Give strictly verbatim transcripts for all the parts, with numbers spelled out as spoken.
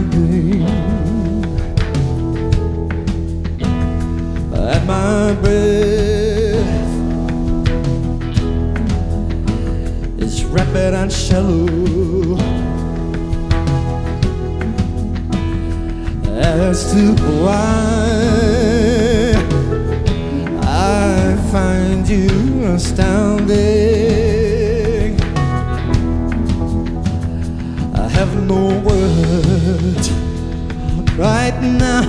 name at my breath is rapid and shallow as to why I find you astounding. I have no words right now.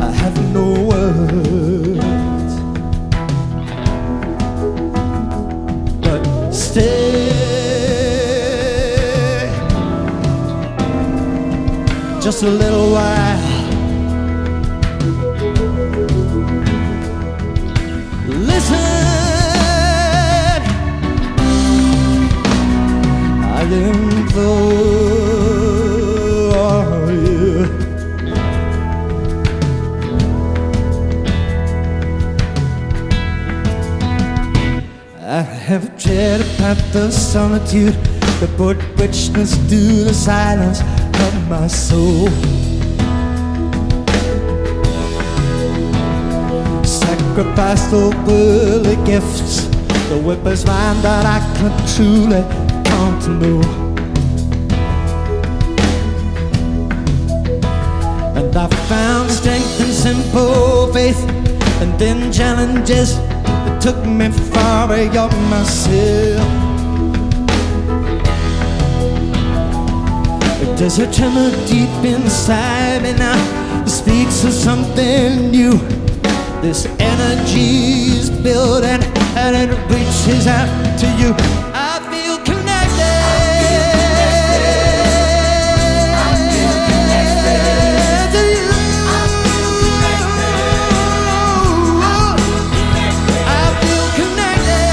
I have no words, but stay just a little while. Listen, I implore you, I have tread upon the solitude, the put richness to the silence of my soul. Sacrificed all worldly gifts, the whip is mine that I can truly come to know. And I found strength in simple faith, and in challenges that took me far beyond myself. There's a tremor deep inside me now that speaks of something new. This energy's building and it reaches out to you. I feel connected. I feel connected to you. I feel connected.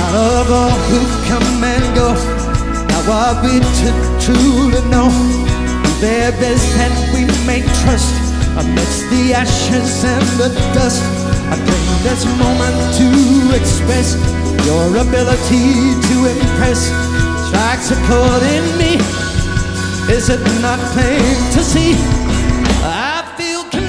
Out of all who come and go, now are we to truly know? There is that we may trust amidst the ashes and the dust. I bring this moment to express your ability to impress. Strikes a chord in me, is it not plain to see? I feel connected.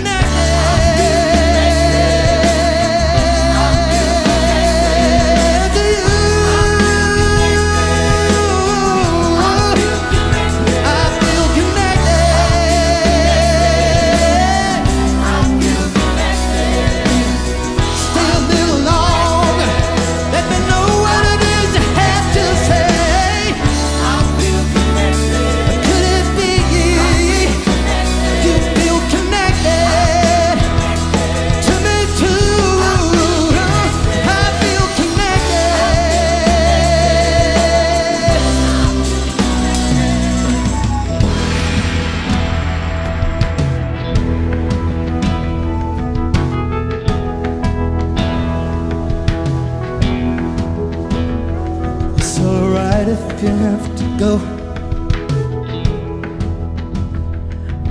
If you have to go,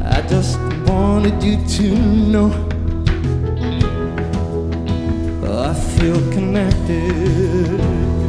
I just wanted you to know I feel connected.